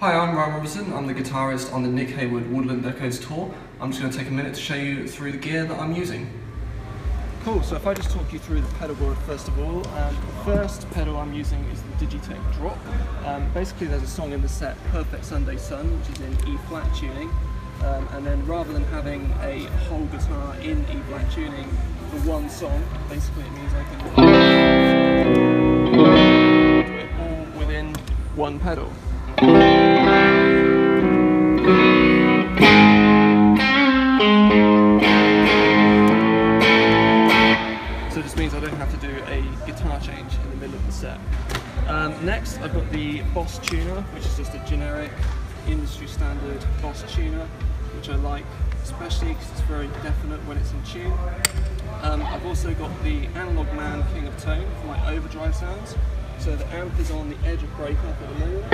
Hi, I'm Ryan Robinson. I'm the guitarist on the Nick Heyward Woodland Echoes Tour. I'm just going to take a minute to show you through the gear that I'm using. Cool, so if I just talk you through the pedal board first of all, the first pedal I'm using is the DigiTech Drop. Basically there's a song in the set, Perfect Sunday Sun, which is in E-flat tuning. And then rather than having a whole guitar in E-flat tuning for one song, basically it means I can do it all within one pedal. So it just means I don't have to do a guitar change in the middle of the set. Next I've got the Boss Tuner, which is just a generic industry standard Boss Tuner, which I like especially because it's very definite when it's in tune. I've also got the Analog Man King of Tone for my overdrive sounds. So the amp is on the edge of breakup at the moment.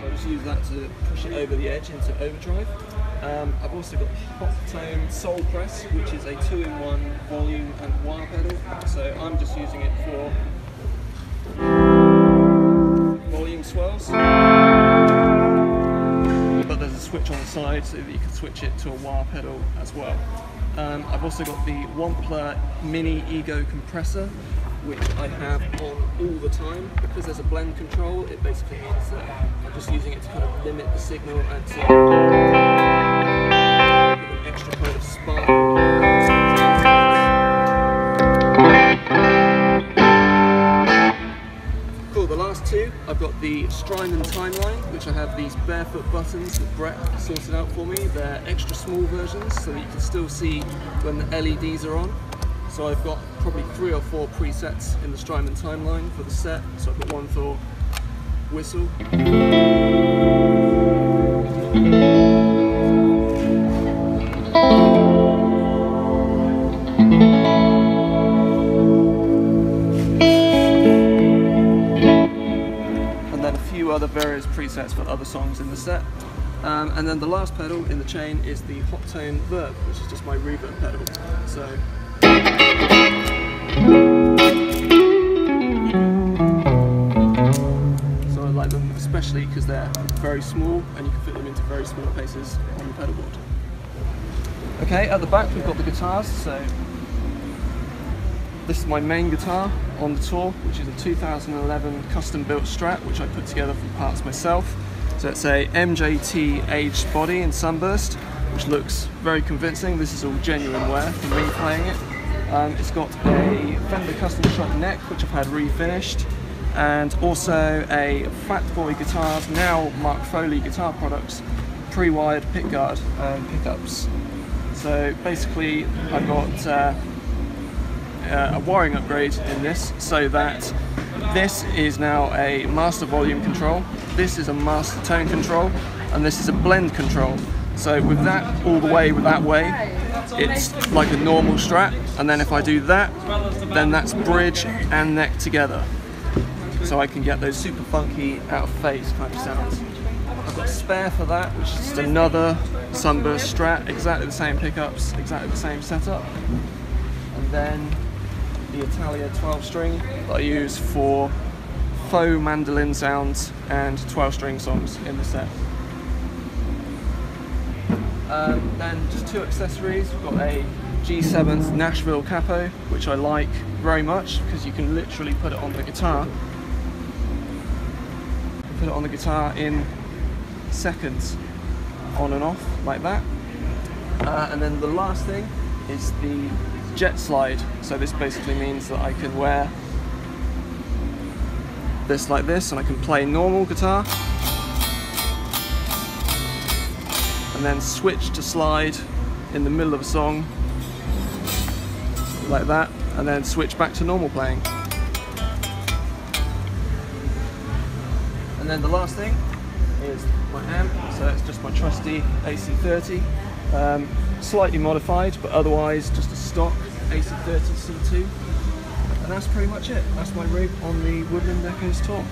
So I just use that to push it over the edge into overdrive. I've also got the Hotone Soul Press, which is a 2-in-1 volume and wah pedal. So I'm just using it for volume swells. Switch on the side so that you can switch it to a wah pedal as well. I've also got the Wampler Mini Ego Compressor, which I have on all the time. Because there's a blend control, it basically means that I'm just using it to kind of limit the signal and to give an extra kind of spark. I've got the Strymon Timeline, which I have these Barefoot Buttons that Brett sorted out for me. They're extra small versions so that you can still see when the LEDs are on. So I've got probably 3 or 4 presets in the Strymon Timeline for the set. So I've got one for whistle, other various presets for other songs in the set, and then the last pedal in the chain is the Hotone Verb, which is just my reverb pedal. So I like them especially because they're very small and you can fit them into very small places on the pedal board. Okay, at the back we've got the guitars. So this is my main guitar on the tour, which is a 2011 custom-built Strat, which I put together from parts myself. So it's a MJT aged body in sunburst, which looks very convincing. This is all genuine wear from me playing it. It's got a Fender Custom Shop neck, which I've had refinished, and also a Fatboy Guitars, now Mark Foley Guitar Products, pre-wired pickguard and pickups. So basically, I've got a wiring upgrade in this, so that this is now a master volume control, this is a master tone control, and this is a blend control. So with that all the way with that way, it's like a normal Strat, and then if I do that, then that's bridge and neck together. So I can get those super funky, out of phase kind of sounds. I've got a spare for that, which is just another sunburst Strat, exactly the same pickups, exactly the same setup. And then the Italia 12-string that I use for faux mandolin sounds and 12-string songs in the set. Then just 2 accessories. We've got a G7th Nashville capo, which I like very much because you can literally put it on the guitar. Put it on the guitar in seconds, on and off like that. And then the last thing is the Jet Slide. So this basically means that I can wear this like this and I can play normal guitar and then switch to slide in the middle of a song like that and then switch back to normal playing. And then the last thing is my amp, so it's just my trusty AC30. Slightly modified, but otherwise just a stock AC30C2, and that's pretty much it. That's my route on the Woodland Echoes Tour.